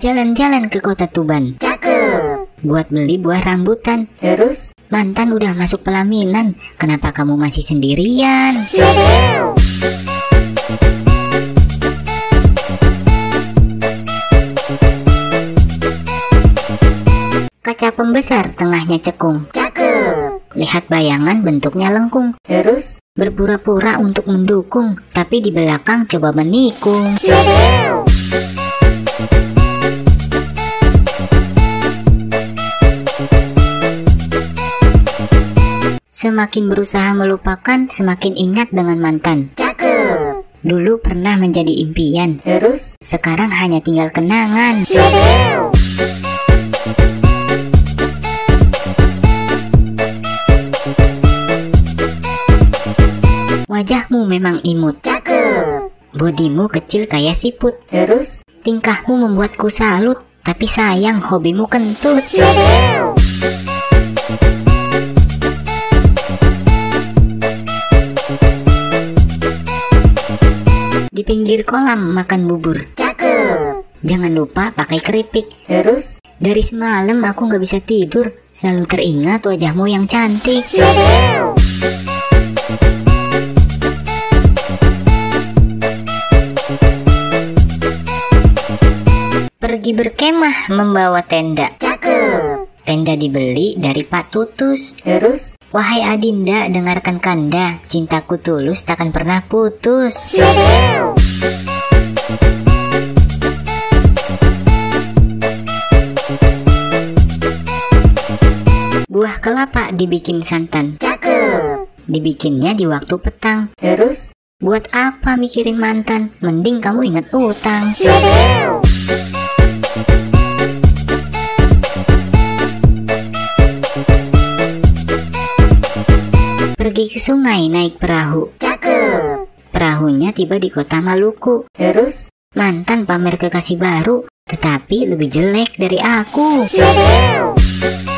Jalan-jalan ke kota Tuban. Cakep. Buat beli buah rambutan. Terus? Mantan udah masuk pelaminan, kenapa kamu masih sendirian? Siap. Kaca pembesar tengahnya cekung. Cakep. Lihat bayangan bentuknya lengkung. Terus? Berpura-pura untuk mendukung, tapi di belakang coba menikung. Siap. Semakin berusaha melupakan, semakin ingat dengan mantan. Cakep. Dulu pernah menjadi impian. Terus? Sekarang hanya tinggal kenangan. Cakep. Wajahmu memang imut. Cakep. Bodimu kecil kayak siput. Terus? Tingkahmu membuatku salut, tapi sayang hobimu kentut. Cakep. Di pinggir kolam makan bubur. Cakep. Jangan lupa pakai keripik. Terus? Dari semalam aku nggak bisa tidur, selalu teringat wajahmu yang cantik. Cakep. Pergi berkemah membawa tenda. Cakep. Tenda dibeli dari Pak Tutus. Terus? Wahai Adinda, dengarkan Kanda, cintaku tulus takkan pernah putus. Cakep. Buah kelapa dibikin santan. Cakep. Dibikinnya di waktu petang. Terus? Buat apa mikirin mantan? Mending kamu ingat utang. Cakep. Pergi ke sungai naik perahu. Cakep. Perahunya tiba di kota Maluku. Terus? Mantan pamer kekasih baru, tetapi lebih jelek dari aku. Cakep.